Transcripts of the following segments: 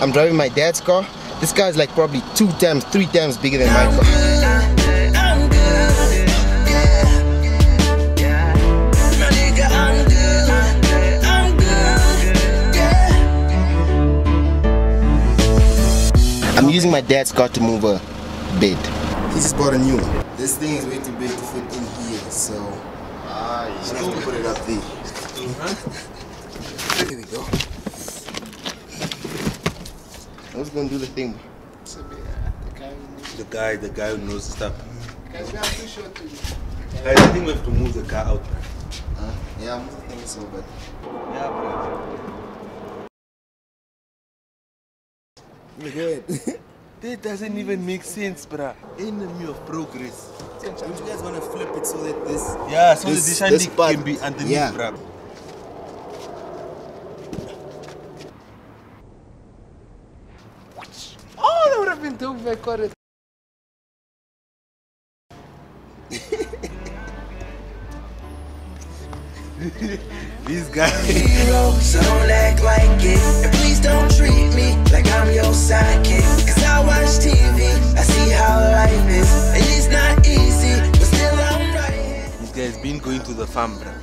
I'm driving my dad's car. This guy's like probably 2 times, 3 times bigger than my car. I'm using my dad's car to move a bed. He just bought a new one. This thing is way too big to fit in here, so you have to put it up there. Here we go. I was gonna do the thing. The guy who knows stuff. Guys, we are too short to. Guys, I think we have to move the car out. Yeah, move the thing so bad. Yeah, bro. That doesn't even make sense, bruh. Enemy of progress. Don't you guys want to flip it so that this... Yeah, so that this part can be underneath, yeah. Bruh. Oh, that would have been dope if I caught it. These guys. Hero, so don't act like it. And please don't treat me like I'm your sidekick. Cause I watch TV, I see how life is. And it's not easy, but still I'm right here. This guy's been going to the farm, bruh.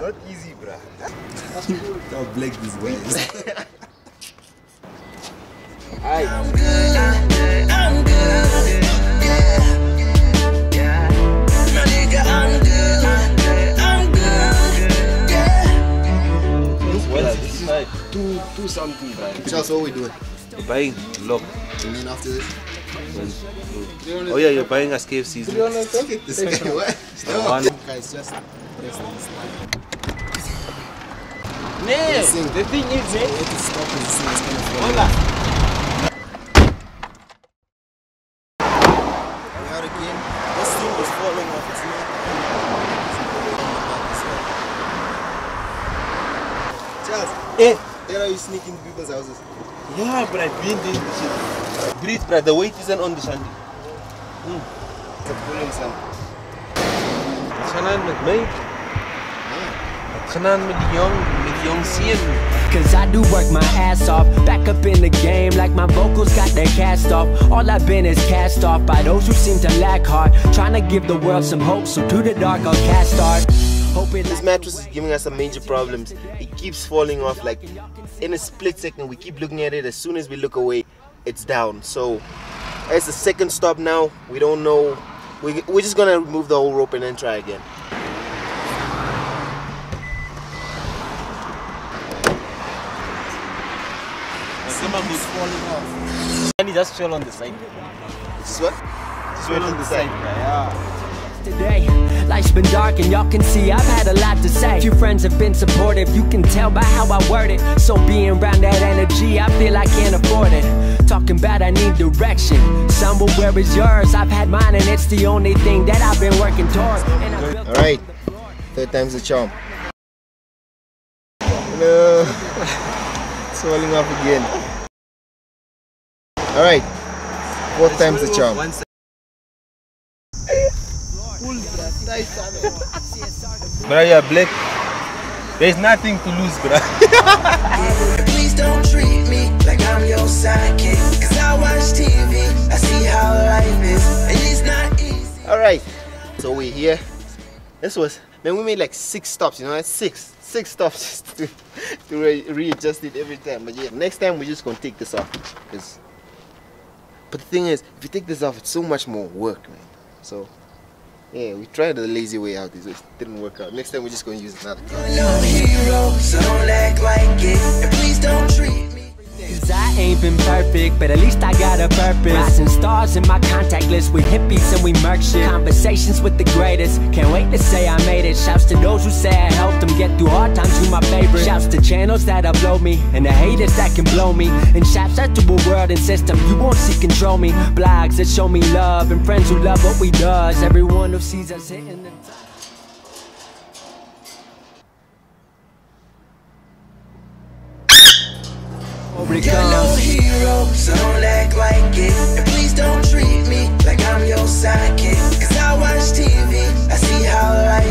Not easy, bruh. How black this guy is. I'm good, I'm good, I'm good. Do something, Brian. That's what we do. Buying lock. And then after this? Oh yeah, you're buying us KFCs. Okay, this one. Guys, just press this line. Nee, the thing is, eh? It is stopping. It's going to fall. Hola. We are again. This thing was falling off. It's not. Charles. Eh. There are you sneaking into people's houses? Yeah, but I've been doing this shit. Breathe, bruh, the weight isn't on the shanty. It's a pulling sound. What's going with me? What's going with the young CM? Cause I do work my ass off, back up in the game like my vocals got their cast off. All I've been is cast off by those who seem to lack heart, trying to give the world some hope, so to the dark I'll cast art. This mattress is giving us some major problems. It keeps falling off like in a split second. We keep looking at it. As soon as we look away, it's down. So it's the second stop now. We don't know. We're just gonna remove the whole rope and then try again. Someone's falling off. And he just fell on the side. Just what? Just fell on the side. Yeah. Today, life's been dark and y'all can see I've had a lot to say. Few friends have been supportive, you can tell by how I word it. So being around that energy, I feel I can't afford it. Talking about I need direction, somewhere where is yours? I've had mine and it's the only thing that I've been working towards. Alright, third time's the charm. Hello, it's falling off again. Alright, fourth time's the charm. Bruh, you're black. There's nothing to lose, bruh. Please don't treat me like I'm your sidekick. Cause I watch TV, I see how life is, and it's not easy. Alright, so we're here. This was, man, we made like 6 stops, you know, that's six stops just to readjust it every time. But yeah, next time we're just gonna take this off. But the thing is, if you take this off, it's so much more work, man. So. Yeah, we tried the lazy way out, it didn't work out. Next time we're just going to use another car. No hero, so don't act like it, and please don't treat me. Cause I ain't been perfect, but at least I got a purpose. Rising stars in my contact list, we hippies and we merch shit. Conversations with the greatest, can't wait to say I made it. Shouts to those who say I helped them get through hard times, you my favorite. Shouts to channels that upload me, and the haters that can blow me. And shouts out to a world and system you won't see control me. Blogs that show me love, and friends who love what we does. Everyone who sees us hitting the top. You're no hero, so don't act like it. And please don't treat me like I'm your sidekick. Cause I watch TV, I see how life